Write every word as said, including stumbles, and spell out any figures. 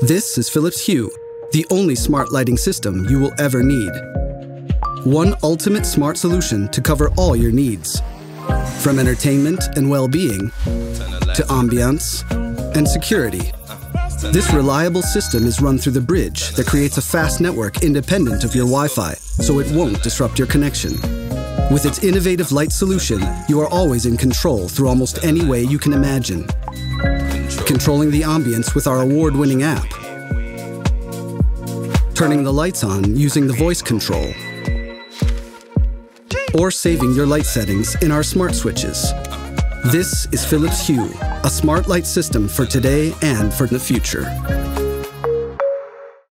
This is Philips Hue, the only smart lighting system you will ever need. One ultimate smart solution to cover all your needs. From entertainment and well-being, to ambiance and security. This reliable system is run through the bridge that creates a fast network independent of your Wi-Fi, so it won't disrupt your connection. With its innovative light solution, you are always in control through almost any way you can imagine. Controlling the ambience with our award-winning app. Turning the lights on using the voice control. Or saving your light settings in our smart switches. This is Philips Hue, a smart light system for today and for the future.